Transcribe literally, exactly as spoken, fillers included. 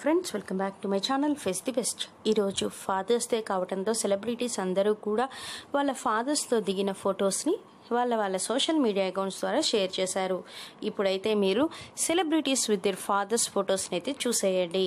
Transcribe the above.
Friends welcome back to my channel face the best. ई रोजु fathers day कावटंतो celebrities अंदरू कूडा वाला फादर्स तो दिगिन फोटोस नी वाला वाला सोशल मीडिया अकाउंट्स द्वारा शेयर चेशारू। इप्पुडैते मीरू celebrities with their fathers photos नैते चूसेयंडी।